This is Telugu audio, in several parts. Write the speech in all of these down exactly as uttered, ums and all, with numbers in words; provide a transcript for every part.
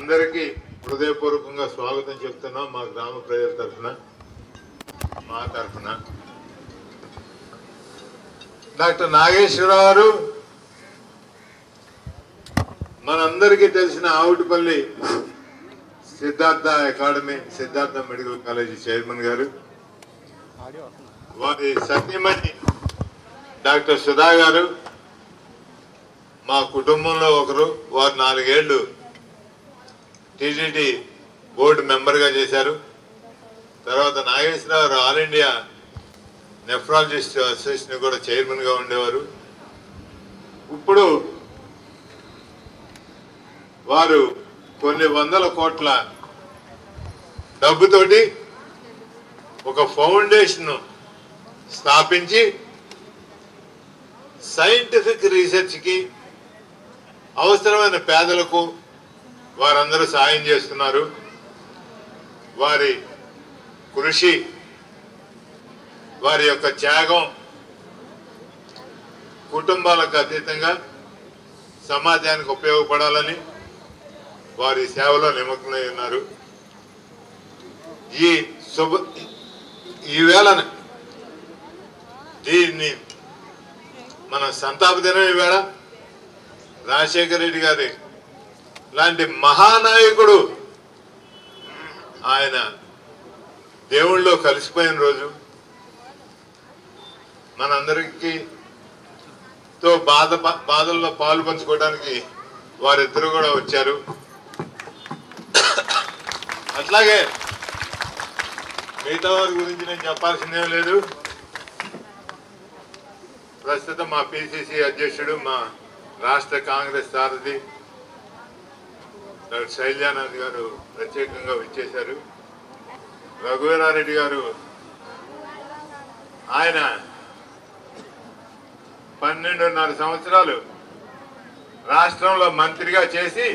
అందరికీ హృదయపూర్వకంగా స్వాగతం చెప్తున్నాం మా గ్రామ ప్రజల తరఫున మా తరఫున. డాక్టర్ నాగేశ్వరరావు గారు మనందరికీ తెలిసిన Avutipalli Siddhartha academy Siddhartha medical college chairman గారు, వారి సతీమణి డాక్టర్ సుధా గారు మా కుటుంబంలో ఒకరు, వారు నాలుగేళ్లు టీటీడీ బోర్డు మెంబర్గా చేశారు. తర్వాత Nageswararao all India nephrologist association కూడా చైర్మన్గా ఉండేవారు. ఇప్పుడు వారు కొన్ని వందల కోట్ల డబ్బుతోటి ఒక ఫౌండేషన్ స్థాపించి సైంటిఫిక్ రీసెర్చ్కి అవసరమైన పేదలకు వారందరూ సాయం చేస్తున్నారు. వారి కృషి, వారి యొక్క త్యాగం కుటుంబాలకు అతీతంగా సమాజానికి ఉపయోగపడాలని వారి సేవలో నిమగ్నమై ఉన్నారు. ఈ శుభ ఈవేళ దీన్ని మన సంతాప దినం. ఈవేళ రాజశేఖర రెడ్డి గారి లాంటి మహానాయకుడు ఆయన దేవుళ్ళలో కలిసిపోయిన రోజు, మనందరికీతో బాధ బాధల్లో పాలు పంచుకోవడానికి వారిద్దరు కూడా వచ్చారు. అట్లాగే మిగతా వారి గురించి నేను చెప్పాల్సిందేం లేదు. ప్రస్తుతం మా పిసిసి అధ్యక్షుడు మా రాష్ట్ర కాంగ్రెస్ సారథి డాక్టర్ శైలజానాథ్ గారు ప్రత్యేకంగా విచ్చేశారు. రఘువీరారెడ్డి గారు ఆయన పన్నెండున్నర సంవత్సరాలు రాష్ట్రంలో మంత్రిగా చేసి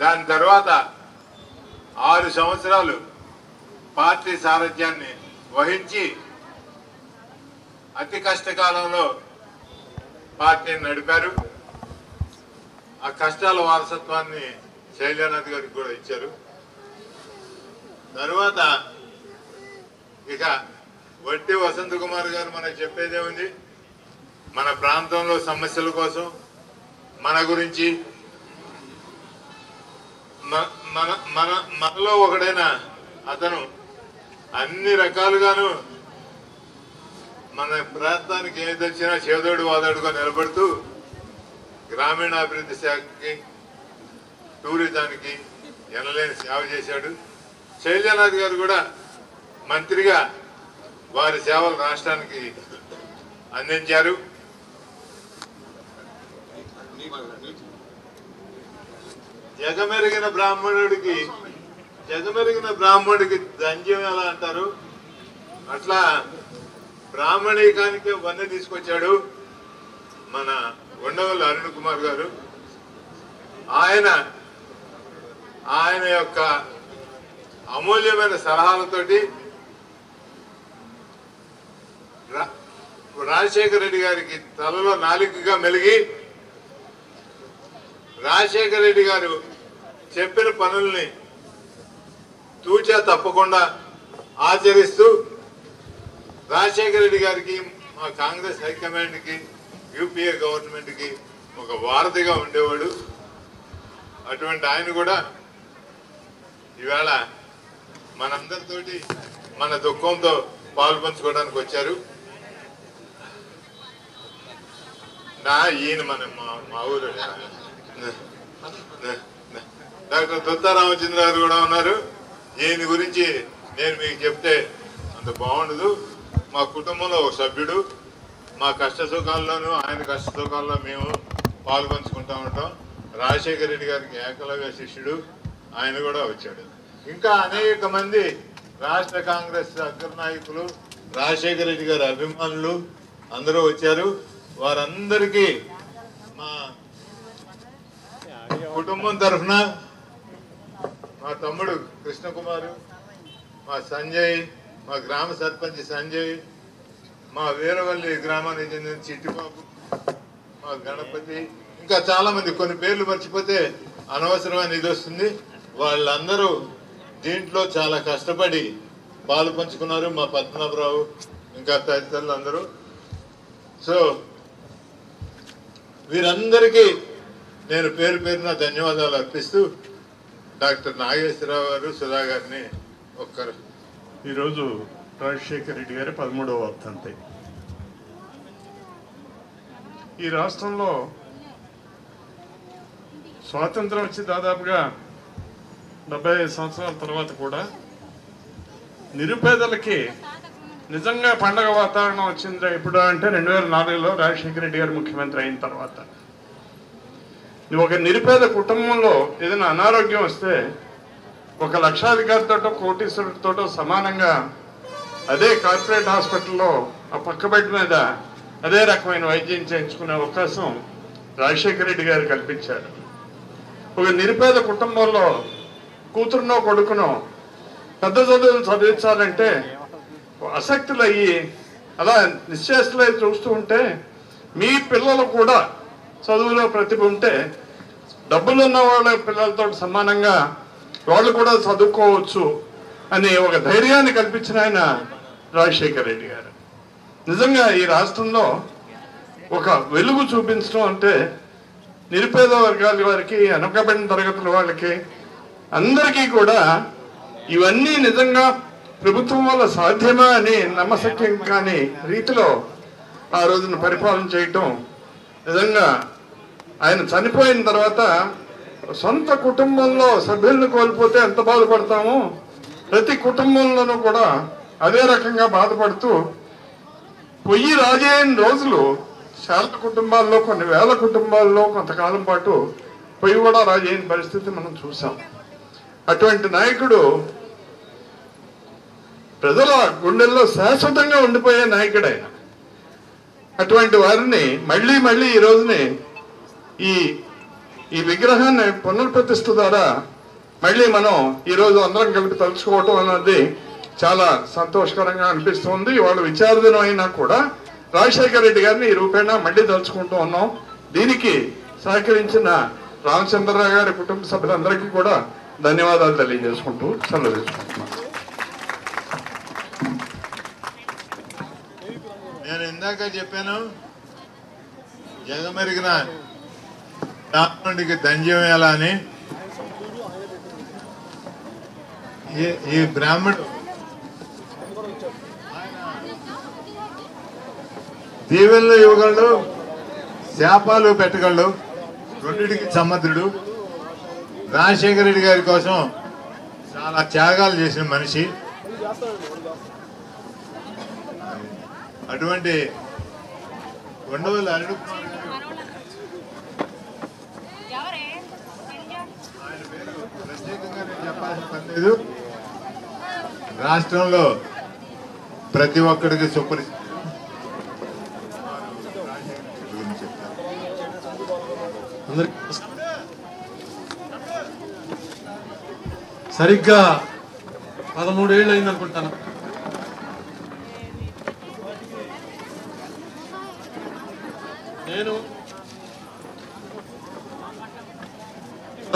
దాని తర్వాత ఆరు సంవత్సరాలు పార్టీ సారథ్యాన్ని వహించి అతి కష్టకాలంలో పార్టీని నడిపారు. ఆ కష్టాల వారసత్వాన్ని శైలజానాథ్ గారికి కూడా ఇచ్చారు. తర్వాత ఇక వట్టి వసంత కుమార్ గారు మనకు చెప్పేదే ఉంది. మన ప్రాంతంలో సమస్యల కోసం, మన గురించి, మన మన మనలో ఒకడైన అతను అన్ని రకాలుగాను మన ప్రాంతానికి ఏది వచ్చినా చేదోడు వాదోడుగా నిలబడుతూ గ్రామీణాభివృద్ధి శాఖకి, టూరిజానికి ఎనలేని సేవ చేశాడు. శైలజానాథ్ గారు కూడా మంత్రిగా వారి సేవలు రాష్ట్రానికి అందించారు. జగమెరిగిన బ్రాహ్మణుడికి జగమెరిగిన బ్రాహ్మణుడికి దంజ్యం ఎలా అంటారు, అట్లా బ్రాహ్మణీకానికి వన్నె తీసుకొచ్చాడు మన Vundavalli Aruna Kumar గారు. ఆయన ఆయన యొక్క అమూల్యమైన సలహాలతోటి రాజశేఖర రెడ్డి గారికి తలలో నాలుకగా మెలిగి రాజశేఖర రెడ్డి గారు చెప్పిన పనుల్ని తూచా తప్పకుండా ఆచరిస్తూ రాజశేఖర రెడ్డి గారికి, మా కాంగ్రెస్ హైకమాండ్కి, యూపీఏ గవర్నమెంట్కి ఒక వారధిగా ఉండేవాడు. అటువంటి ఆయన కూడా ఈవేళ మనందరితోటి మన దుఃఖంతో పాలు పంచుకోవడానికి వచ్చారు. నా ఈయన మన మా ఊరు డాక్టర్ దుత్తా రామచంద్ర గారు కూడా ఉన్నారు. ఈయన గురించి నేను మీకు చెప్తే అంత బాగుండదు. మా కుటుంబంలో ఒక సభ్యుడు, మా కష్ట సుఖాల్లోనూ ఆయన కష్ట సుఖాల్లో మేము పాల్పంచుకుంటూ ఉంటాం. రాజశేఖర రెడ్డి గారికి ఏకలవ్య శిష్యుడు, ఆయన కూడా వచ్చాడు. ఇంకా అనేక మంది రాష్ట్ర కాంగ్రెస్ అగ్రనాయకులు, రాజశేఖర రెడ్డి గారి అభిమానులు అందరూ వచ్చారు. వారందరికీ మా కుటుంబం తరఫున మా తమ్ముడు కృష్ణకుమారు, మా సంజయ్, మా గ్రామ సర్పంచ్ సంజయ్, మా వీరవల్లి గ్రామానికి చెందిన చిట్టిబాబు, మా గణపతి, ఇంకా చాలామంది, కొన్ని పేర్లు మర్చిపోతే అనవసరమైన ఇది వస్తుంది. వాళ్ళందరూ దీంట్లో చాలా కష్టపడి పాలు పంచుకున్నారు, మా పద్మనాభరావు ఇంకా తదితరులు అందరూ. సో వీరందరికీ నేను పేరు పేరున ధన్యవాదాలు అర్పిస్తూ డాక్టర్ నాగేశ్వరరావు గారు, సుధా గారిని ఒక్కరు. ఈరోజు రాజశేఖర రెడ్డి గారి పదమూడవ వర్ధంతి. ఈ రాష్ట్రంలో స్వాతంత్రం వచ్చి దాదాపుగా డెబ్బై ఐదు సంవత్సరాల తర్వాత కూడా నిరుపేదలకి నిజంగా పండగ వాతావరణం వచ్చింది ఎప్పుడు అంటే రెండు వేల నాలుగులో రాజశేఖర రెడ్డి గారు ముఖ్యమంత్రి అయిన తర్వాత. ఒక నిరుపేద కుటుంబంలో ఏదైనా అనారోగ్యం వస్తే ఒక లక్షాధికారితోటో కోటీశ్వరుడితోటో సమానంగా అదే కార్పొరేట్ హాస్పిటల్లో ఆ పక్క బెడ్ మీద అదే రకమైన వైద్యం చేయించుకునే అవకాశం రాజశేఖర రెడ్డి గారు కల్పించారు. ఒక నిరుపేద కుటుంబంలో కూతురునో కొడుకునో పెద్ద చదువులు చదివించాలంటే ఆసక్తులు అయ్యి అలా నిశ్చేష్టలై చూస్తూ ఉంటే, మీ పిల్లలు కూడా చదువులో ప్రతిభ ఉంటే డబ్బులు ఉన్న వాళ్ళ పిల్లలతో సమానంగా వాళ్ళు కూడా చదువుకోవచ్చు అని ఒక ధైర్యాన్ని కల్పించిన ఆయన రాజశేఖర రెడ్డి గారు. నిజంగా ఈ రాష్ట్రంలో ఒక వెలుగు చూపించడం అంటే నిరుపేద వర్గాల వారికి, అనకబడిన తరగతుల వాళ్ళకి అందరికీ కూడా ఇవన్నీ నిజంగా ప్రభుత్వం వల్ల సాధ్యమా అని నమ్మశక్యం కాని రీతిలో ఆ రోజున పరిపాలన చేయటం నిజంగా. ఆయన చనిపోయిన తర్వాత సొంత కుటుంబంలో సభ్యులను కోల్పోతే ఎంత బాధపడతామో ప్రతి కుటుంబంలోనూ కూడా అదే రకంగా బాధపడుతూ పొయ్యి రాజైన రోజులు చాలా కుటుంబాల్లో, కొన్ని వేల కుటుంబాల్లో కొంతకాలం పాటు పొయ్యి కూడా రాజైన పరిస్థితి మనం చూసాం. అటువంటి నాయకుడు, ప్రజల గుండెల్లో శాశ్వతంగా ఉండిపోయే నాయకుడు ఆయన. అటువంటి వారిని మళ్ళీ మళ్ళీ ఈ రోజుని ఈ ఈ విగ్రహాన్ని పునర్ప్రతిష్ఠ ద్వారా మళ్ళీ మనం ఈరోజు అందరం కలిపి తలుచుకోవటం అన్నది చాలా సంతోషకరంగా అనిపిస్తుంది. వాళ్ళు విచారదినం అయినా కూడా రాజశేఖర రెడ్డి గారిని ఈ రూపేణా మళ్ళీ తలుచుకుంటూ ఉన్నాం. దీనికి సహకరించిన రామచంద్రరావు గారి కుటుంబ సభ్యులందరికీ కూడా ధన్యవాదాలు తెలియజేసుకుంటూ సెలవుకుంటున్నాను. నేను ఇందాక చెప్పాను, జగమెరిగిన రావణుడికి దంజం ఎలా అని. ఈ బ్రాహ్మణుడు దీవెనలు ఇవ్వగలడు, శాపాలు పెట్టగలడు, రెండిటికి సమర్థుడు. రాజశేఖర రెడ్డి గారి కోసం చాలా త్యాగాలు చేసిన మనిషి. అటువంటి Vundavalli Aruna Kumar ఆయన పేరు ప్రత్యేకంగా నేను చెప్పాల్సిన పని లేదు. రాష్ట్రంలో ప్రతి ఒక్కరికి సుపరిచి సరిగ్గా పదమూడేళ్ళు అయింది అనుకుంటాను. నేను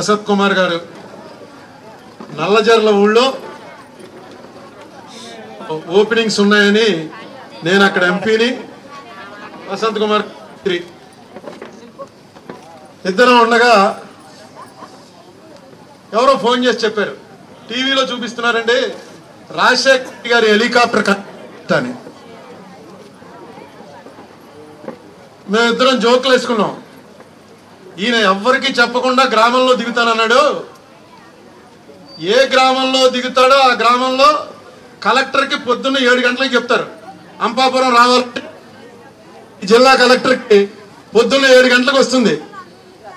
అశోక్ కుమార్ గారు నల్లజర్ల ఊళ్ళో ఓపెనింగ్స్ ఉన్నాయని నేను అక్కడ ఎంపీని, వసంత్ కుమార్ ఇద్దరం ఉండగా ఎవరో ఫోన్ చేసి చెప్పారు, టీవీలో చూపిస్తున్నారండి రాజశేఖర్ గారి హెలికాప్టర్ కట్ అని. మేమిద్దరం జోకులు వేసుకున్నాం, ఈయన ఎవ్వరికి చెప్పకుండా గ్రామంలో దిగుతానన్నాడు, ఏ గ్రామంలో దిగుతాడో ఆ గ్రామంలో కలెక్టర్కి పొద్దున్న ఏడు గంటలకు చెప్తారు. అంపాపురం రావాలంటే జిల్లా కలెక్టర్కి పొద్దున్న ఏడు గంటలకు వస్తుంది,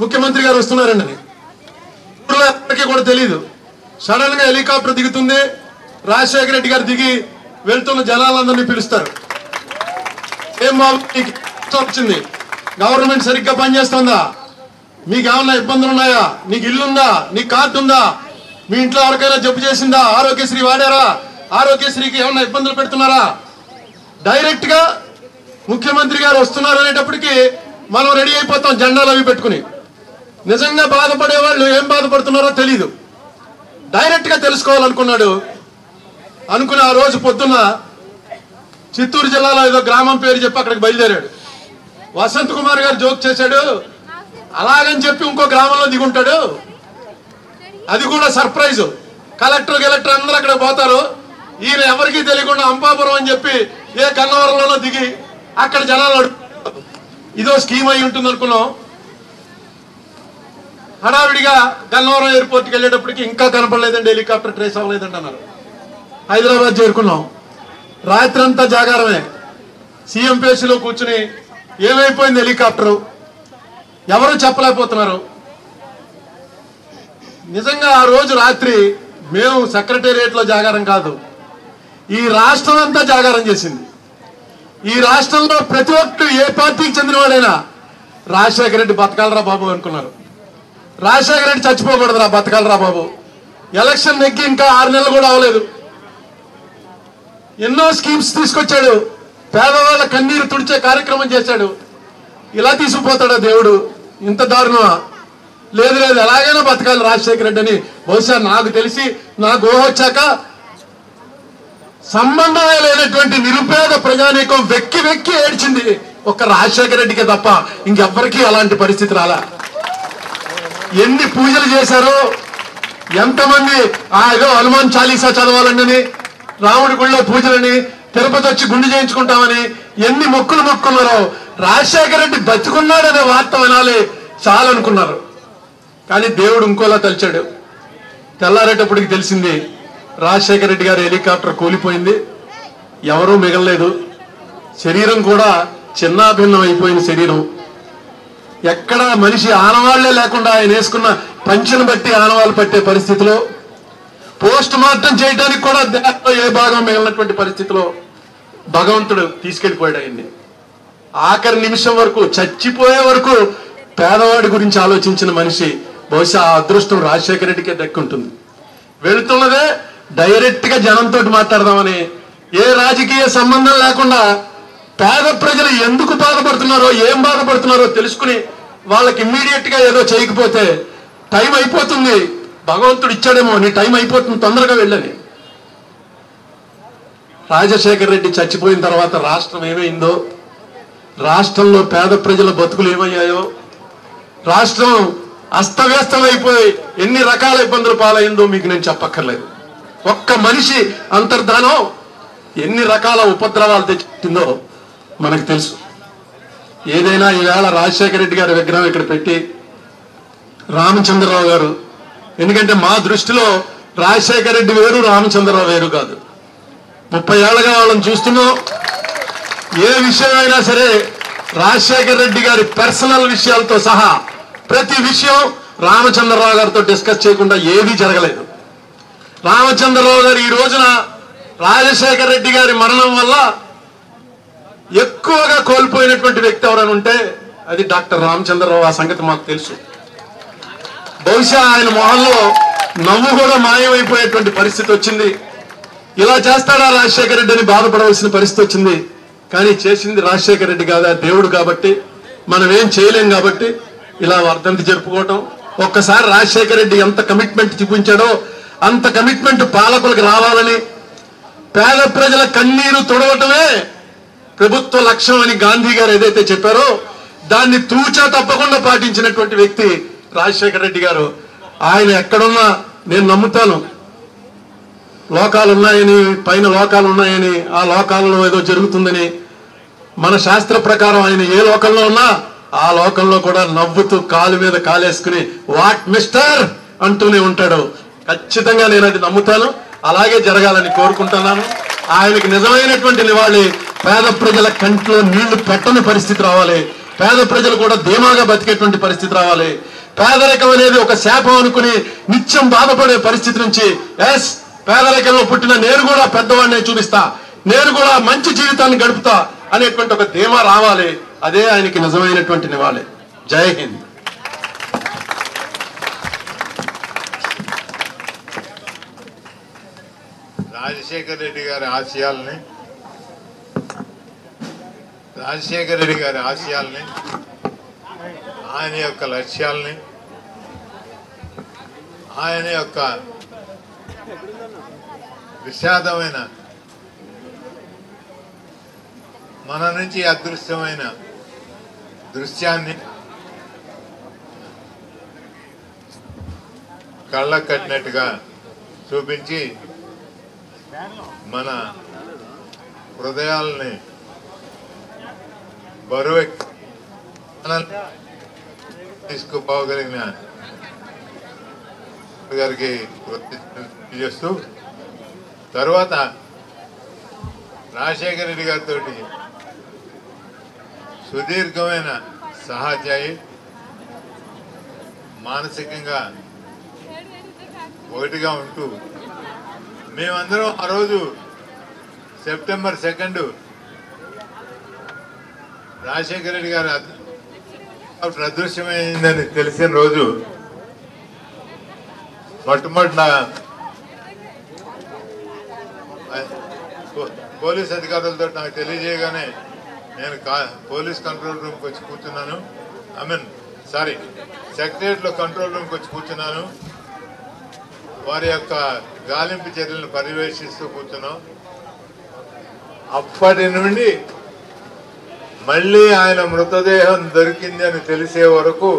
ముఖ్యమంత్రి గారు వస్తున్నారండి, ఎవరికి కూడా తెలీదు. సడన్ గా హెలికాప్టర్ దిగుతుంది, రాజశేఖర రెడ్డి గారు దిగి వెళ్తున్న జనాలందరినీ పిలుస్తారు. ఏం బాబు వచ్చింది, గవర్నమెంట్ సరిగ్గా పనిచేస్తుందా, మీకు ఏమన్నా ఇబ్బందులు ఉన్నాయా, నీకు ఇల్లుందా, నీకు కార్డు ఉందా, మీ ఇంట్లో ఎవరికైనా జబ్బు చేసిందా, ఆరోగ్యశ్రీ వాడారా, ఆరోగ్యశ్రీకి ఏమన్నా ఇబ్బందులు పెడుతున్నారా. డైరెక్ట్ గా ముఖ్యమంత్రి గారు వస్తున్నారు అనేటప్పటికి మనం రెడీ అయిపోతాం, జెండాలు అవి పెట్టుకుని. నిజంగా బాధపడే వాళ్ళు ఏం బాధపడుతున్నారో తెలియదు. డైరెక్ట్ గా తెలుసుకోవాలనుకున్నాడు. అనుకున్న ఆ రోజు పొద్దున్న చిత్తూరు జిల్లాలో ఏదో గ్రామం పేరు చెప్పి అక్కడికి బయలుదేరాడు. వసంత్ కుమార్ గారు జోక్ చేశాడు, అలాగని చెప్పి ఇంకో గ్రామంలో దిగుంటాడు, అది కూడా సర్ప్రైజ్. కలెక్టర్ కలెక్టర్ అందరూ అక్కడ పోతారు, ఈయన ఎవరికి తెలియకుండా అంపాపురం అని చెప్పి ఏ కన్నవరంలోనో దిగి అక్కడ జనాలు అడుగుతారు. ఇదో స్కీమ్ అయి ఉంటుంది అనుకున్నాం. హడావిడిగా గన్నవరం ఎయిర్పోర్ట్కి వెళ్ళేటప్పటికి ఇంకా కనపడలేదండి, హెలికాప్టర్ ట్రేస్ అవ్వలేదండి అన్నారు. హైదరాబాద్ చేరుకున్నాం. రాత్రంతా జాగారమే. సీఎం పేసీలో కూర్చుని ఏమైపోయింది హెలికాప్టరు ఎవరు చెప్పలేకపోతున్నారు. నిజంగా ఆ రోజు రాత్రి మేము సెక్రటేరియట్లో జాగారం కాదు, ఈ రాష్ట్రం అంతా జాగారం చేసింది. ఈ రాష్ట్రంలో ప్రతి ఒక్కరు ఏ పార్టీకి చెందిన వాడైనా రాజశేఖర రెడ్డి బతకాలరా బాబు అనుకున్నారు. రాజశేఖర రెడ్డి చచ్చిపోకూడదురా, బతకాలరా బాబు. ఎలక్షన్ నెగ్గి ఇంకా ఆరు నెలలు కూడా అవ్వలేదు. ఎన్నో స్కీమ్స్ తీసుకొచ్చాడు, పేదవాళ్ళ కన్నీరు తుడిచే కార్యక్రమం చేశాడు. ఇలా తీసుకుపోతాడా దేవుడు, ఇంత దారుణమా? లేదు లేదు, ఎలాగైనా బతకాలి రాజశేఖర రెడ్డి అని బహుశా నాకు తెలిసి నాకు ఊహ వచ్చాక సంబంధమే లేనటువంటి నిరుపేద ప్రజానీకం వెక్కి వెక్కి ఏడ్చింది ఒక్క రాజశేఖర రెడ్డికే తప్ప ఇంకెవ్వరికీ అలాంటి పరిస్థితి రాలా. ఎన్ని పూజలు చేశారో, ఎంతమంది ఆ ఏదో హనుమాన్ చాలీసా చదవాలని, రాముడి గుళ్ళో పూజలని, తిరుపతి వచ్చి గుండు చేయించుకుంటామని ఎన్ని మొక్కులు మొక్కున్నారో. రాజశేఖర రెడ్డి బతుకున్నాడనే వార్త వినాలి చాలనుకున్నారు. కానీ దేవుడు ఇంకోలా తలిచాడు. తెల్లారేటప్పటికి తెలిసింది రాజశేఖర రెడ్డి గారి హెలికాప్టర్ కూలిపోయింది, ఎవరూ మిగలలేదు. శరీరం కూడా చిన్నాభిన్నం అయిపోయిన శరీరం. ఎక్కడ మనిషి ఆనవాళ్లే లేకుండా ఆయన వేసుకున్న పంచెను బట్టి ఆనవాళ్ళు పట్టే పరిస్థితిలో, పోస్ట్ మార్టం చేయడానికి కూడా దేహంలో ఏ భాగం మిగిలినటువంటి పరిస్థితిలో భగవంతుడు తీసుకెళ్లిపోయాడు ఆయన్ని. ఆఖరి నిమిషం వరకు, చచ్చిపోయే వరకు పేదవాడి గురించి ఆలోచించిన మనిషి, బహుశా ఆ అదృష్టం రాజశేఖర రెడ్డికే దక్కుంటుంది. వెళుతున్నదే డైరెక్ట్గా జనంతో మాట్లాడదామని, ఏ రాజకీయ సంబంధం లేకుండా పేద ప్రజలు ఎందుకు బాధపడుతున్నారో, ఏం బాధపడుతున్నారో తెలుసుకుని వాళ్ళకి ఇమ్మీడియట్గా ఏదో చేయకపోతే టైం అయిపోతుంది, భగవంతుడు ఇచ్చాడేమో నీ టైం అయిపోతుంది తొందరగా వెళ్ళని. రాజశేఖర రెడ్డి చచ్చిపోయిన తర్వాత రాష్ట్రం ఏమైందో, రాష్ట్రంలో పేద ప్రజల బతుకులు ఏమయ్యాయో, రాష్ట్రం అస్తవ్యస్తమైపోయి ఎన్ని రకాల ఇబ్బందులు పాలైందో మీకు నేను చెప్పక్కర్లేదు. ఒక్క మనిషి అంతర్ధానం ఎన్ని రకాల ఉపద్రవాలు తెచ్చిందో మనకు తెలుసు. ఏదైనా ఈవేళ రాజశేఖర రెడ్డి గారి విగ్రహం ఇక్కడ పెట్టి రామచంద్రరావు గారు, ఎందుకంటే మా దృష్టిలో రాజశేఖర రెడ్డి వేరు రామచంద్రరావు వేరు కాదు. ముప్పై ఏళ్ళగా వాళ్ళని చూస్తున్నాం. ఏ విషయమైనా సరే రాజశేఖర రెడ్డి గారి పర్సనల్ విషయాలతో సహా ప్రతి విషయం రామచంద్రరావు గారితో డిస్కస్ చేయకుండా ఏదీ జరగలేదు. రామచంద్రరావు గారు ఈ రోజున రాజశేఖర రెడ్డి గారి మరణం వల్ల ఎక్కువగా కోల్పోయినటువంటి వ్యక్తి ఎవరైనా ఉంటే అది డాక్టర్ రామచంద్రరావు. ఆ సంగతి మాకు తెలుసు. బహుశా ఆయన మొహంలో నవ్వు కూడా మాయమైపోయేటువంటి పరిస్థితి వచ్చింది. ఇలా చేస్తాడా రాజశేఖర రెడ్డి అని బాధపడవలసిన పరిస్థితి వచ్చింది. కానీ చేసింది రాజశేఖర రెడ్డి కాదా, దేవుడు. కాబట్టి మనం ఏం చేయలేం. కాబట్టి ఇలా వర్ధంతి జరుపుకోవటం, ఒక్కసారి రాజశేఖర రెడ్డి ఎంత కమిట్మెంట్ చూపించాడో అంత కమిట్మెంట్ పాలకులకు రావాలని, పేద ప్రజల కన్నీరు తుడవటమే ప్రభుత్వ లక్ష్యం అని గాంధీ గారు ఏదైతే చెప్పారో దాన్ని తూచా తప్పకుండా పాటించినటువంటి వ్యక్తి రాజశేఖర రెడ్డి గారు. ఆయన ఎక్కడున్నా నేను నమ్ముతాను, లోకాలు ఉన్నాయని, పైన లోకాలు ఉన్నాయని, ఆ లోకాలలో ఏదో జరుగుతుందని, మన శాస్త్ర ప్రకారం ఆయన ఏ లోకంలో ఉన్నా ఆ లోకంలో కూడా నవ్వుతూ కాలు మీద కాలేసుకుని వాట్ మిస్టర్ అంటూనే ఉంటాడు. ఖచ్చితంగా నేను అది నమ్ముతాను, అలాగే జరగాలని కోరుకుంటున్నాను. ఆయనకి నిజమైనటువంటి నివాళి, పేద ప్రజల కంట్లో నీళ్లు పెట్టని పరిస్థితి రావాలి, పేద ప్రజలు కూడా ధీమాగా బతికేటువంటి పరిస్థితి రావాలి. పేదరికం అనేది ఒక శాపం అనుకుని నిత్యం బాధపడే పరిస్థితి నుంచి, ఎస్ పేదరికంలో పుట్టిన నేను కూడా పెద్దవాడినే చూపిస్తా, నేను కూడా మంచి జీవితాన్ని గడుపుతా అనేటువంటి ఒక ధీమా రావాలి. అదే ఆయనకి నిజమైనటువంటి నివాళి. జై హింద్. రాజశేఖర రెడ్డి గారి ఆశయాల్ని రాజశేఖర రెడ్డి గారి ఆశయాల్ని ఆయన యొక్క లక్ష్యాల్ని ఆయన యొక్క విషాదమైన మన నుంచి అదృశ్యమైన దృశ్యాన్ని కళ్ళ కట్టినట్టుగా చూపించి మన హృదయాల్ని బరువెక్కి తీసుకుపోగలిగిన గారికి చేస్తూ తర్వాత రాజశేఖర రెడ్డి గారితో సుదీర్ఘమైన సహాధ్యాయి, మానసికంగా ఒకటిగా ఉంటూ మేమందరం ఆ రోజు సెప్టెంబర్ సెకండ్ రాజశేఖర రెడ్డి గారు అదృశ్యమైందని తెలిసిన రోజు మొట్టమొదట పోలీస్ అధికారులతో నాకు తెలియజేయగానే నేను పోలీస్ కంట్రోల్ రూమ్కి వచ్చి కూర్చున్నాను. ఐ మీన్ సారీ సెక్రటరియట్లో కంట్రోల్ రూమ్కి వచ్చి కూర్చున్నాను. వారి యొక్క గాలింపు చర్యలను పర్యవేక్షిస్తూ కూర్చున్నాం. అప్పటి నుండి మళ్ళీ ఆయన మృతదేహం దొరికింది అని తెలిసే వరకు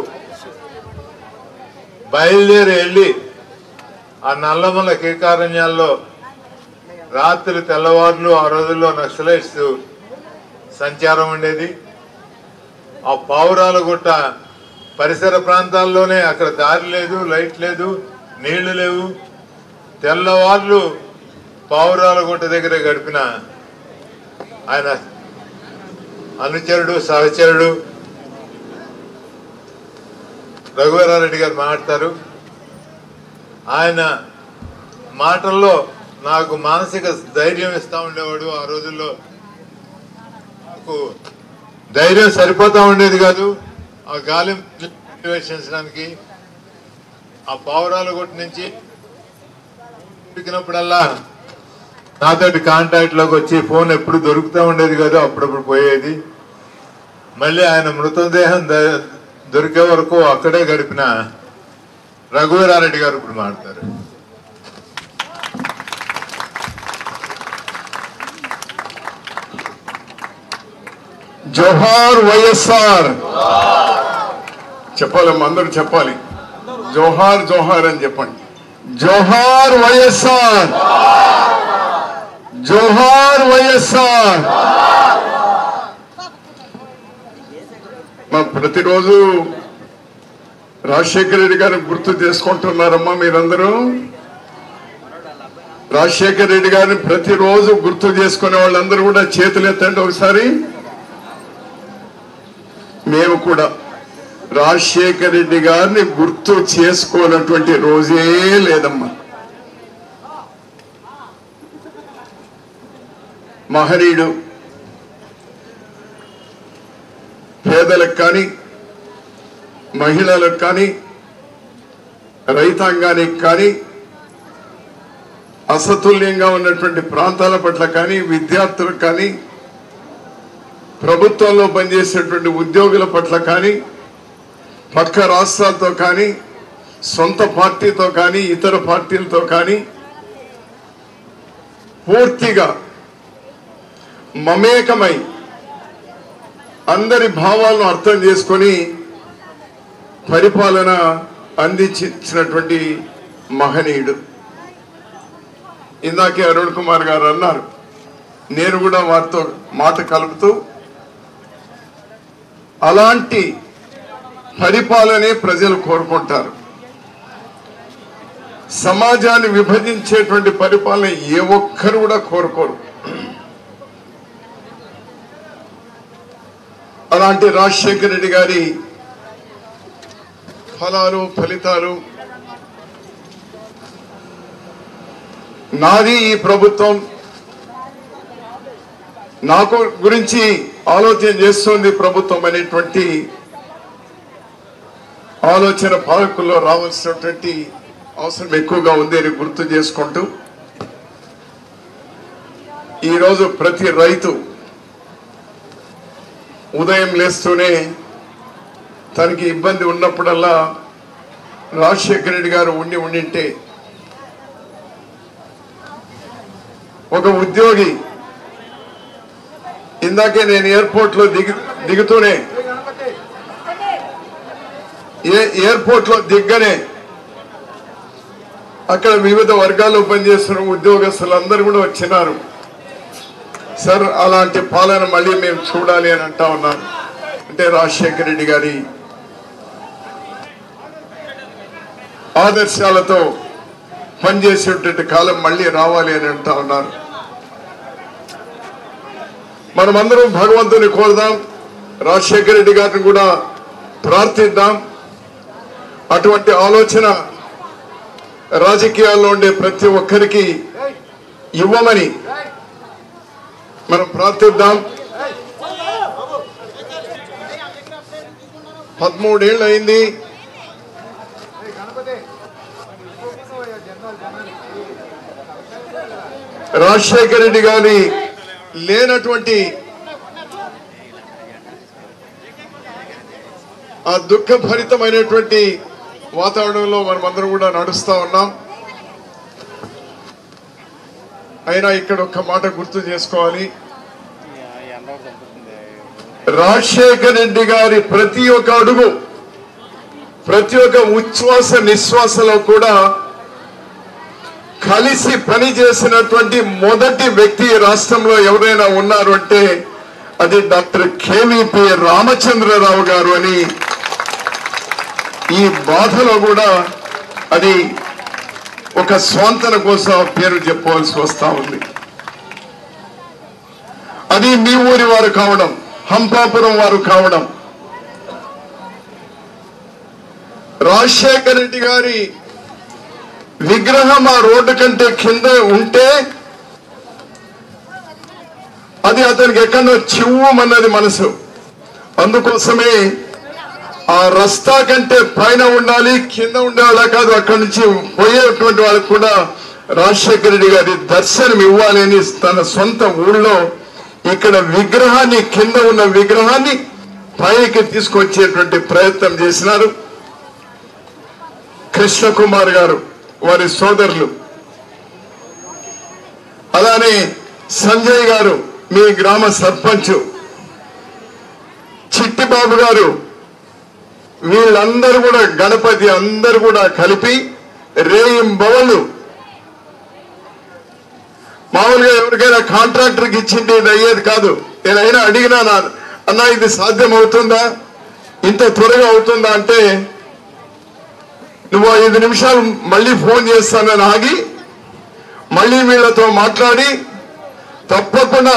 బయలుదేరి వెళ్ళి ఆ నల్లమల కీకారణ్యాల్లో రాత్రి తెల్లవారులు ఆ రోజుల్లో నక్సలైట్స్ సంచారం ఉండేది. ఆ పావురాల గుట్ట పరిసర ప్రాంతాల్లోనే అక్కడ దారి లేదు, లైట్ లేదు, నీళ్లు లేవు. తెల్లవారులు పావురాల గుట్ట దగ్గర గడిపిన ఆయన అనుచరుడు సహచరుడు రఘువీరారెడ్డి గారు మాట్లాడతారు. ఆయన మాటల్లో నాకు మానసిక ధైర్యం ఇస్తూ ఉండేవాడు. ఆ రోజుల్లో నాకు ధైర్యం సరిపోతూ ఉండేది కాదు ఆ గాలి పర్యవేక్షించడానికి. ఆ పావురాల గుట్టు నుంచి దొరికినప్పుడల్లా నాతోటి కాంటాక్ట్లోకి వచ్చి ఫోన్ ఎప్పుడు దొరుకుతూ ఉండేది కాదు, అప్పుడప్పుడు పోయేది. మళ్ళీ ఆయన మృతదేహం దొరికే వరకు అక్కడే గడిపిన రఘువీరారెడ్డి గారు ఇప్పుడు మాట్లాడతారు. జోహార్ వైఎస్ఆర్ చెప్పాలమ్మా, అందరూ చెప్పాలి. జోహార్ జోహార్ అని చెప్పండి. జోహార్ వైఎస్ఆర్, జోహార్ వైఎస్ఆర్. మా ప్రతిరోజు రాజశేఖర రెడ్డి గారిని గుర్తు చేసుకుంటున్నారమ్మా మీరందరూ. రాజశేఖర రెడ్డి గారిని ప్రతిరోజు గుర్తు చేసుకునే వాళ్ళందరూ కూడా చేతులెత్తండి ఒకసారి. మేము కూడా రాజశేఖర రెడ్డి గారిని గుర్తు చేసుకోనటువంటి రోజే లేదమ్మా. మహనీయుడు, పేదలకు కానీ మహిళలకు కానీ రైతాంగానికి కానీ అసతుల్యంగా ఉన్నటువంటి ప్రాంతాల పట్ల కానీ విద్యార్థులకు కానీ ప్రభుత్వంలో పనిచేసేటువంటి ఉద్యోగుల పట్ల కానీ పక్క రాష్ట్రాలతో కానీ సొంత పార్టీతో కానీ ఇతర పార్టీలతో కానీ పూర్తిగా మమేకమై అందరి భావాలను అర్థం చేసుకొని పరిపాలన అందించినటువంటి మహనీయుడు. ఇందాకే అరుణ్ కుమార్ గారు అన్నారు, నేను కూడా వారితో మాట కలుపుతూ అలాంటి పరిపాలనే ప్రజలు కోరుకుంటారు. సమాజాన్ని విభజించేటువంటి పరిపాలన ఏ ఒక్కరు కూడా కోరుకోరు. అలాంటి రాజశేఖర రెడ్డి గారి ఫలాలు ఫలితాలు నాది ఈ ప్రభుత్వం, నాకు గురించి ఆలోచన చేస్తుంది ప్రభుత్వం అనేటువంటి ఆలోచన పాలకుల్లో రావాల్సినటువంటి అవసరం ఎక్కువగా ఉంది అని గుర్తు చేసుకుంటూ ఈరోజు ప్రతి రైతు ఉదయం లేస్తూనే తనకి ఇబ్బంది ఉన్నప్పుడల్లా రాజశేఖర రెడ్డి గారు ఉండి ఉండింటే ఒక ఉద్యోగి ఇందాకే నేను ఎయిర్పోర్ట్లో దిగు దిగుతూనే ఎయిర్పోర్ట్లో దిగ్గనే అక్కడ వివిధ వర్గాల్లో పనిచేస్తున్న ఉద్యోగస్తులందరూ కూడా వచ్చినారు. సార్ అలాంటి పాలన మళ్ళీ మేము చూడాలి అని అంటా ఉన్నాను. అంటే రాజశేఖర రెడ్డి గారి ఆదర్శాలతో పనిచేసేటువంటి కాలం మళ్ళీ రావాలి అని అంటా ఉన్నారు. మనమందరం భగవంతుని కోరుదాం, రాజశేఖర రెడ్డి గారిని కూడా ప్రార్థిద్దాం. అటువంటి ఆలోచన రాజకీయాల్లో ఉండే ప్రతి ఒక్కరికి ఇవ్వమని మనం ప్రార్థిద్దాం. పదమూడేళ్ళు అయింది, రాజశేఖర రెడ్డి గారి లేనటువంటి ఆ దుఃఖభరితమైనటువంటి వాతావరణంలో మనమందరం కూడా నడుస్తూ ఉన్నాం. అయినా ఇక్కడ ఒక్క మాట గుర్తు చేసుకోవాలి, రాజశేఖర రెడ్డి గారి ప్రతి ఒక్క అడుగు, ప్రతి ఒక్క ఉచ్ఛ్వాస నిశ్వాసలో కూడా కలిసి పనిచేసినటువంటి మొదటి వ్యక్తి రాష్ట్రంలో ఎవరైనా ఉన్నారు అంటే అది డాక్టర్ కెవిపి రామచంద్రరావు గారు అని ఈ బాధలో కూడా అది ఒక స్వాంతన కోసం పేరు చెప్పవలసి వస్తూ ఉంది. అది మీ ఊరి వారు కావడం, హంపాపురం వారు కావడం, రాజశేఖర రెడ్డి గారి విగ్రహం ఆ రోడ్డు కంటే కింద ఉంటే అది అతనికి ఎక్కడో చివ్వమన్నది మనసు. అందుకోసమే ఆ రస్తా కంటే పైన ఉండాలి, కింద ఉండేవాళ్ళ కాదు, అక్కడి నుంచి పోయేటువంటి వాళ్ళకు కూడా రాజశేఖర రెడ్డి గారి దర్శనం ఇవ్వాలి అని తన సొంత ఊళ్ళో ఇక్కడ విగ్రహాన్ని, కింద ఉన్న విగ్రహాన్ని పైకి తీసుకొచ్చేటువంటి ప్రయత్నం చేసినారు. కృష్ణకుమార్ గారు వారి సోదరులు, అలానే సంజయ్ గారు మీ గ్రామ సర్పంచ్, చిట్టిబాబు గారు, వీళ్ళందరూ కూడా గణపతి అందరు కూడా కలిపి రేయింబవళ్ళు. మామూలుగా ఎవరికైనా కాంట్రాక్టర్కి ఇచ్చింది ఇది అయ్యేది కాదు. నేనైనా అడిగినా అన్నా ఇది సాధ్యం అవుతుందా, ఇంత త్వరగా అవుతుందా అంటే నువ్వు ఐదు నిమిషాలు మళ్ళీ ఫోన్ చేస్తానని ఆగి మళ్ళీ వీళ్ళతో మాట్లాడి తప్పకుండా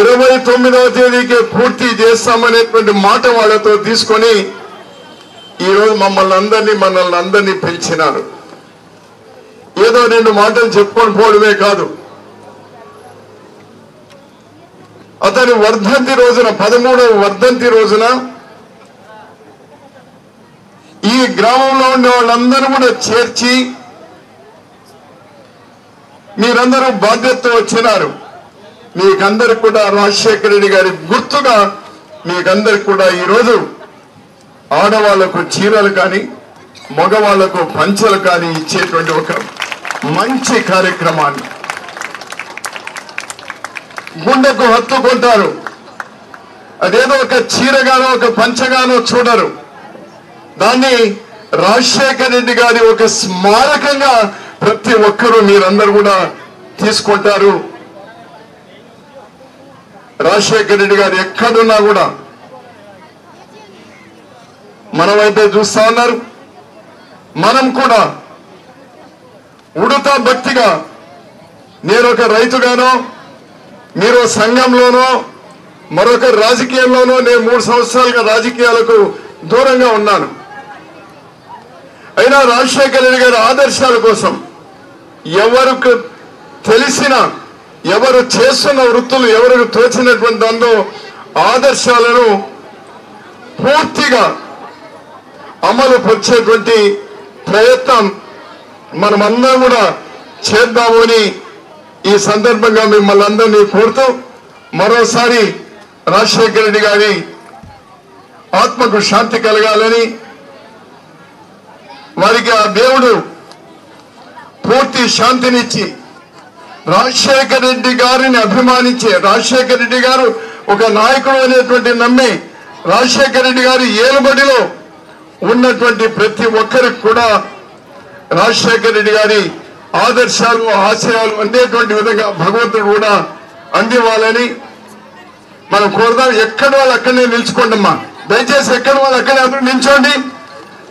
ఇరవై తొమ్మిదవ తేదీకే పూర్తి చేస్తామనేటువంటి మాట వాళ్ళతో తీసుకొని ఈరోజు మమ్మల్ని అందరినీ మనల్ని అందరినీ పిలిచినారు. ఏదో రెండు మాటలు చెప్పుకొని పోవడమే కాదు, అతని వర్ధంతి రోజున, పదమూడవ వర్ధంతి రోజున ఈ గ్రామంలో ఉండే వాళ్ళందరూ కూడా చేర్చి మీరందరూ బాధ్యతతో వచ్చినారు. మీకందరికి కూడా రాజశేఖర రెడ్డి గారి గుర్తుగా మీకందరికి కూడా ఈరోజు ఆడవాళ్లకు చీరలు కానీ మగవాళ్లకు పంచలు కానీ ఇచ్చేటువంటి ఒక మంచి కార్యక్రమాన్ని గుండెకు హత్తుకుంటారు. అదేదో ఒక చీరగానో ఒక పంచగానో చూడరు, దాన్ని రాజశేఖర రెడ్డి గారి ఒక స్మారకంగా ప్రతి ఒక్కరూ మీరందరూ కూడా తీసుకుంటారు. రాజశేఖర రెడ్డి గారు ఎక్కడున్నా కూడా మనమైతే చూస్తా ఉన్నారు, మనం కూడా ఉడతా భక్తిగా, నేను ఒక రైతుగానో, మీరు సంఘంలోనో, మరొక రాజకీయంలోనో, నేను మూడు సంవత్సరాలుగా రాజకీయాలకు దూరంగా ఉన్నాను. అయినా రాజశేఖర రెడ్డి గారి ఆదర్శాల కోసం ఎవరికి తెలిసిన, ఎవరు చేస్తున్న వృత్తులు, ఎవరికి తోచినటువంటి దానిలో ఆదర్శాలను పూర్తిగా అమలు పరిచేటువంటి ప్రయత్నం మనమందరం కూడా చేద్దాము అని ఈ సందర్భంగా మిమ్మల్ని అందరినీ కోరుతూ మరోసారి రాజశేఖర రెడ్డి గారి ఆత్మకు శాంతి కలగాలని, వారికి ఆ దేవుడు పూర్తి శాంతినిచ్చి రాజశేఖర రెడ్డి గారిని అభిమానించి రాజశేఖర రెడ్డి గారు ఒక నాయకుడు అనేటువంటి నమ్మి రాజశేఖర రెడ్డి గారి ఏలుబడిలో ఉన్నటువంటి ప్రతి ఒక్కరికి కూడా రాజశేఖర రెడ్డి గారి ఆదర్శాలు ఆశయాలు అందేటువంటి విధంగా భగవంతుడు కూడా అందివ్వాలని మనం కోరుదాం. ఎక్కడ వాళ్ళు అక్కడనే నిలుచుకోండి అమ్మా, దయచేసి ఎక్కడ వాళ్ళు అక్కడే అందరూ నిల్చోండి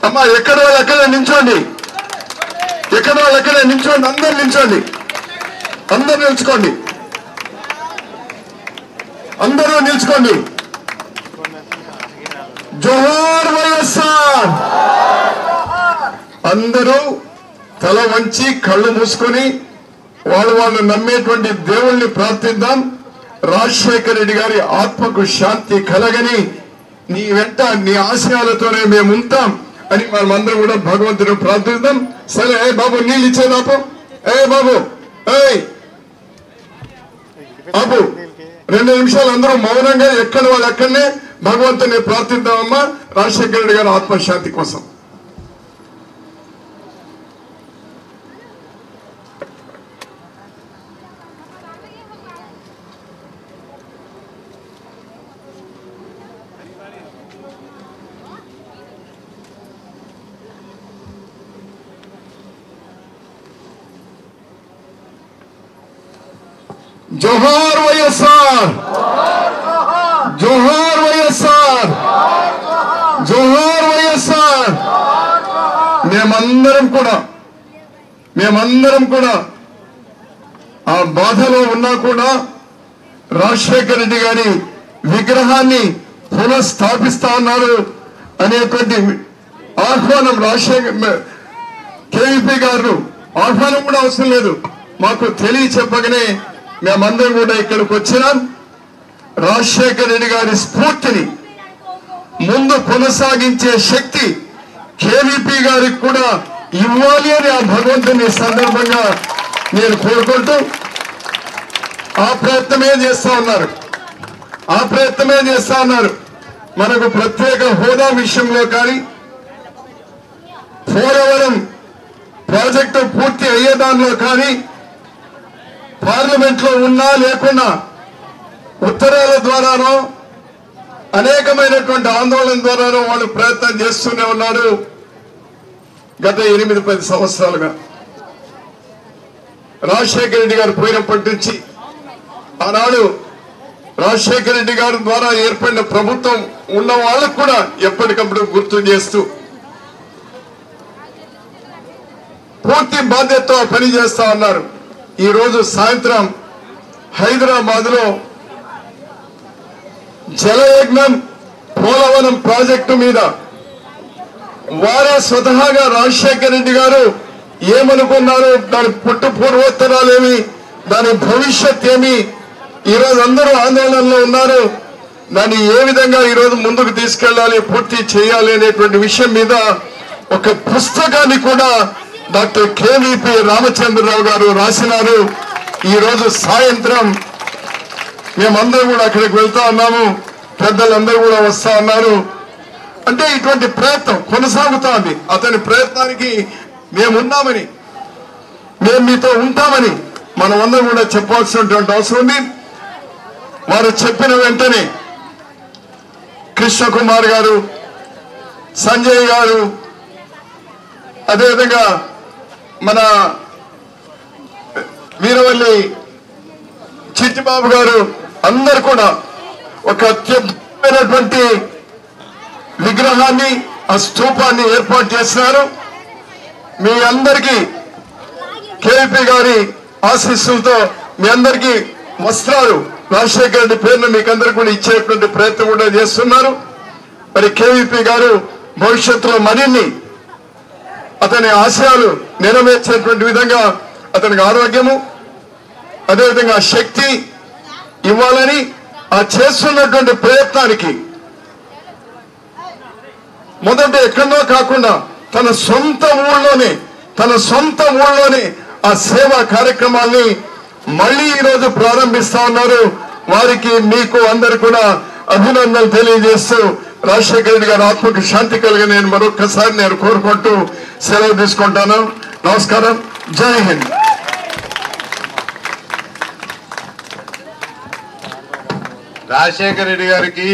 అమ్మా, ఎక్కడ వాళ్ళు అక్కడే నిల్చోండి, ఎక్కడ వాళ్ళు అక్కడే నిల్చోండి, అందరు నిల్చోండి, అందరు నిల్చుకోండి, అందరూ నిల్చుకోండి. జోహార్ వైఎస్ఆర్. అందరూ తల వంచి కళ్ళు మూసుకొని వాళ్ళు వాళ్ళు నమ్మేటువంటి దేవుణ్ణి ప్రార్థిద్దాం. రాజశేఖర రెడ్డి గారి ఆత్మకు శాంతి కలగని, నీ వెంట నీ ఆశయాలతోనే మేము ఉంటాం అని మనం అందరం కూడా భగవంతుని ప్రార్థిద్దాం. సరే ఏ బాబు నీళ్ళు ఇచ్చేది ఆపు, ఏ బాబు ఆపు, రెండు నిమిషాలు అందరూ మౌనంగా ఎక్కడ వాళ్ళు అక్కడనే భగవంతుని ప్రార్థిద్దామమ్మా రాజశేఖర రెడ్డి గారి ఆత్మశాంతి కోసం. జోహార్ వైఎస్ఆర్, జోహార్ వైఎస్ఆర్, జోహార్ వైఎస్ఆర్. మేమందరం కూడా మేమందరం కూడా ఆ బాధలో ఉన్నా కూడా రాజశేఖర రెడ్డి గారి విగ్రహాన్ని పునఃస్థాపిస్తా ఉన్నారు అనేటువంటి ఆహ్వానం రాజశేఖర్ కేవీపీ గారు ఆహ్వానం కూడా అవసరం లేదు, మాకు తెలియ చెప్పగానే మేమందరం కూడా ఇక్కడికి వచ్చినాం. రాజశేఖర రెడ్డి గారి స్ఫూర్తిని ముందు కొనసాగించే శక్తి కేవీపీ గారికి కూడా ఇవ్వాలి అని ఆ భగవంతుని సందర్భంగా నేను కోరుకుంటూ ఆ ప్రయత్నమే చేస్తా ఉన్నారు ఆ ప్రయత్నమే చేస్తా ఉన్నారు మనకు ప్రత్యేక హోదా విషయంలో కానీ పోలవరం ప్రాజెక్టు పూర్తి అయ్యే దానిలో కానీ పార్లమెంట్లో ఉన్నా లేకున్నా ఉత్తరాల ద్వారానో అనేకమైనటువంటి ఆందోళన ద్వారానో వాళ్ళు ప్రయత్నం చేస్తూనే ఉన్నారు గత ఎనిమిది పది సంవత్సరాలుగా. రాజశేఖర రెడ్డి గారు పోయినప్పటి నుంచి ఆనాడు రాజశేఖర రెడ్డి గారి ద్వారా ఏర్పడిన ప్రభుత్వం ఉన్న వాళ్ళకు కూడా ఎప్పటికప్పుడు గుర్తు చేస్తూ పూర్తి బాధ్యతతో పని చేస్తా ఉన్నారు. ఈరోజు సాయంత్రం హైదరాబాద్లో జలయజ్ఞం పోలవరం ప్రాజెక్టు మీద వారే స్వతహాగా రాజశేఖర రెడ్డి గారు ఏమనుకున్నారు, దాని పుట్టు పూర్వోత్తరాలేమి, దాని భవిష్యత్ ఏమి, ఈరోజు అందరూ ఆందోళనలో ఉన్నారు, దాన్ని ఏ విధంగా ఈరోజు ముందుకు తీసుకెళ్లాలి పూర్తి చేయాలి అనేటువంటి విషయం మీద ఒక పుస్తకాన్ని కూడా డాక్టర్ కేవీపీ రామచంద్రరావు గారు రాసినారు. ఈరోజు సాయంత్రం మేమందరూ కూడా అక్కడికి వెళ్తా ఉన్నాము, పెద్దలందరూ కూడా వస్తా ఉన్నారు. అంటే ఇటువంటి ప్రయత్నం కొనసాగుతా ఉంది, అతని ప్రయత్నానికి మేమున్నామని, మేము మీతో ఉంటామని మనం అందరూ కూడా చెప్పాల్సినటువంటి అవసరం ఉంది. వారు చెప్పిన వెంటనే కృష్ణకుమార్ గారు, సంజయ్ గారు, అదేవిధంగా మన వీరవల్లి చిట్టిబాబు గారు అందరు కూడా ఒక అత్యద్భుతమైనటువంటి విగ్రహాన్ని ఆ స్థూపాన్ని ఏర్పాటు చేస్తున్నారు. మీ అందరికీ కేవీపీ గారి ఆశీస్సులతో మీ అందరికీ వస్త్రాలు రాజశేఖర రెడ్డి పేరును మీకు అందరు కూడా ఇచ్చేటువంటి ప్రయత్నం కూడా చేస్తున్నారు. మరి కేవీపీ గారు భవిష్యత్తులో మరిన్ని అతని ఆశయాలు నెరవేర్చేటువంటి విధంగా అతనికి ఆరోగ్యము అదేవిధంగా శక్తి ఇవ్వాలని ఆ చేస్తున్నటువంటి ప్రయత్నానికి మొదట ఎక్కడో కాకుండా తన సొంత ఊళ్ళోనే తన సొంత ఊళ్ళోనే ఆ సేవా కార్యక్రమాన్ని మళ్ళీ ఈరోజు ప్రారంభిస్తా ఉన్నారు. వారికి మీకు అందరు కూడా అభినందనలు తెలియజేస్తూ రాజశేఖర రెడ్డి గారి ఆత్మకు శాంతి కలిగి నేను మరొకసారి నేను కోరుకుంటూ సెలవు తీసుకుంటాను. నమస్కారం. జై హింద్. రాజశేఖర రెడ్డి గారికి,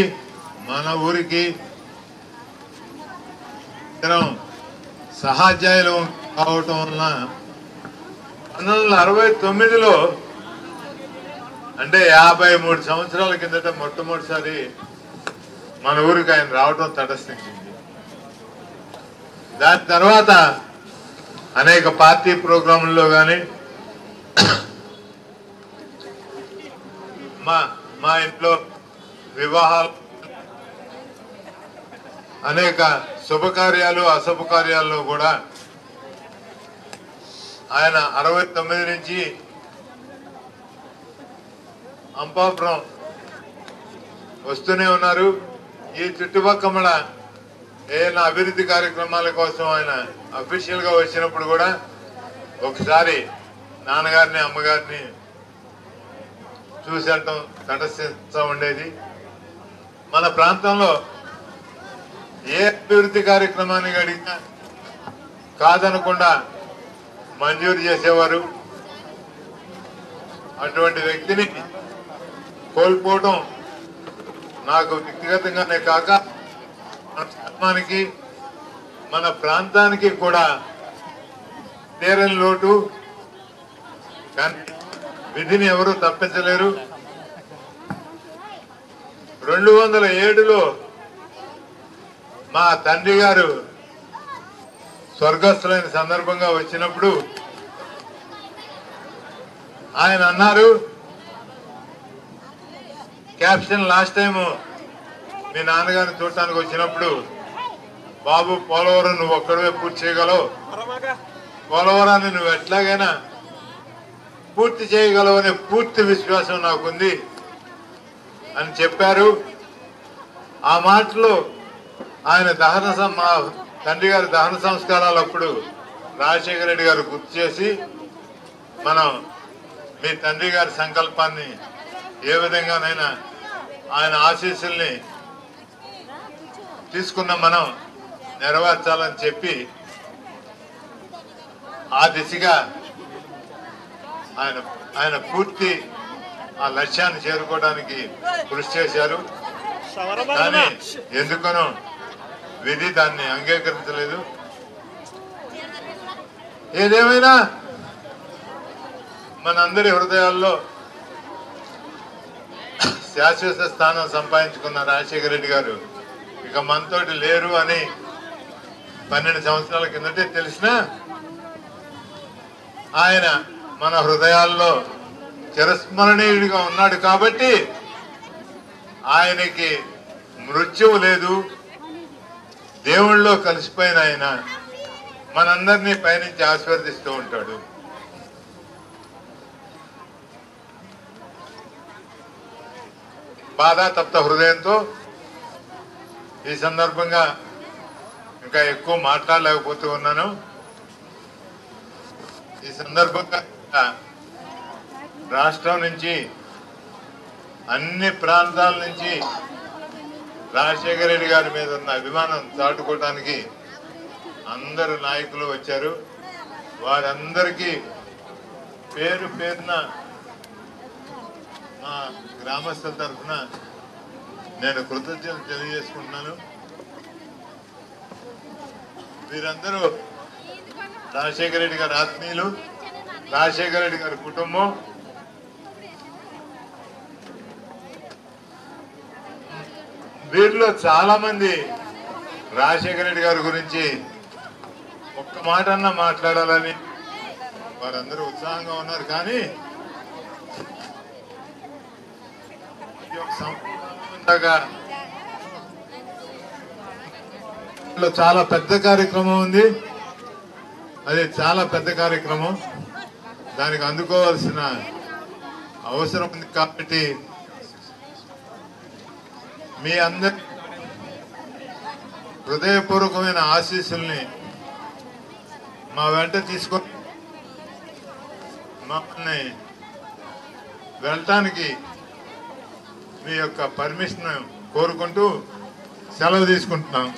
మన ఊరికి సహాధ్యాయులు కావటం వలన పంతొమ్మిది వందల అరవై తొమ్మిదిలో అంటే యాభై మూడు సంవత్సరాల కిందట మొట్టమొదటిసారి మన ఊరికి ఆయన రావటం తటస్థించింది. దాని తర్వాత అనేక పార్టీ ప్రోగ్రాంల్లో కానీ మా మా ఇంట్లో వివాహాలు అనేక శుభకార్యాలు అశుభకార్యాల్లో కూడా ఆయన అరవై తొమ్మిది నుంచి అంపాపురం వస్తూనే ఉన్నారు. ఈ చుట్టుపక్కల ఏదైనా అభివృద్ధి కార్యక్రమాల కోసం ఆయన అఫీషియల్గా వచ్చినప్పుడు కూడా ఒకసారి నాన్నగారిని అమ్మగారిని చూసేటం తటస్థిస్తూ ఉండేది. మన ప్రాంతంలో ఏ అభివృద్ధి కార్యక్రమానికి అడిగినా కాదనకుండా మంజూరు చేసేవారు. అటువంటి వ్యక్తిని కోల్పోవటం నాకు వ్యక్తిగతంగానే కాక మన గ్రామానికి మన ప్రాంతానికి కూడా తీరని లోటు. కానీ విధిని ఎవరూ తప్పించలేరు. రెండు వందల ఏడులో మా తండ్రి గారు స్వర్గస్థులైన సందర్భంగా వచ్చినప్పుడు ఆయన అన్నారు, క్యాప్షన్ లాస్ట్ టైము మీ నాన్నగారిని చూడటానికి వచ్చినప్పుడు, బాబు పోలవరం నువ్వు ఒక్కడవే పూర్తి చేయగలవు, పోలవరాన్ని నువ్వు ఎట్లాగైనా పూర్తి చేయగలవు అనే పూర్తి విశ్వాసం నాకుంది అని చెప్పారు. ఆ మాటలో ఆయన దహన మా తండ్రి గారి దహన సంస్కారాలు అప్పుడు రాజశేఖర రెడ్డి గారు గుర్తు చేసి, మనం మీ తండ్రి గారి సంకల్పాన్ని ఏ విధంగానైనా ఆయన ఆశీస్సుల్ని తీసుకున్న మనం నెరవేర్చాలని చెప్పి ఆ దిశగా ఆయన ఆయన పూర్తి ఆ లక్ష్యాన్ని చేరుకోవడానికి కృషి చేశారు. కానీ ఎందుకనో విధి దాన్ని అంగీకరించలేదు. ఏదేమైనా మనందరి హృదయాల్లో శాశ్వత స్థానం సంపాదించుకున్న రాజశేఖర రెడ్డి గారు ఇక మనతోటి లేరు అని పన్నెండు సంవత్సరాల కిందటే తెలిసినా ఆయన మన హృదయాల్లో చిరస్మరణీయుడిగా ఉన్నాడు. కాబట్టి ఆయనకి మృత్యువు లేదు. దేవుళ్ళలో కలిసిపోయిన ఆయన మనందరినీ పయనించి ఆశీర్వదిస్తూ ఉంటాడు. బాధాతప్త హృదయంతో ఈ సందర్భంగా ఇంకా ఎక్కువ మాట్లాడలేకపోతూ ఉన్నాను. ఈ సందర్భంగా రాష్ట్రం నుంచి అన్ని ప్రాంతాల నుంచి రాజశేఖర రెడ్డి గారి మీద ఉన్న అభిమానం చాటుకోవడానికి అందరు నాయకులు వచ్చారు. వారందరికీ పేరు పేరున మా గ్రామస్తుల తరఫున నేను కృతజ్ఞతలు తెలియజేసుకుంటున్నాను. వీరందరూ రాజశేఖర రెడ్డి గారి ఆత్మీయులు, రాజశేఖర రెడ్డి గారి కుటుంబం. వీరిలో చాలా మంది రాజశేఖర రెడ్డి గారి గురించి ఒక్క మాట అన్నా మాట్లాడాలని వారందరూ ఉత్సాహంగా ఉన్నారు. కానీ చాలా పెద్ద కార్యక్రమం ఉంది. అది చాలా పెద్ద కార్యక్రమం, దానికి అందుకోవాల్సిన అవసరం ఉంది. కాబట్టి మీ అందరి హృదయపూర్వకమైన ఆశీస్సుల్ని మా వెంట తీసుకొని మమ్మల్ని వెళ్ళటానికి మీ యొక్క పర్మిషన్ కోరుకుంటూ సెలవు తీసుకుంటున్నాం.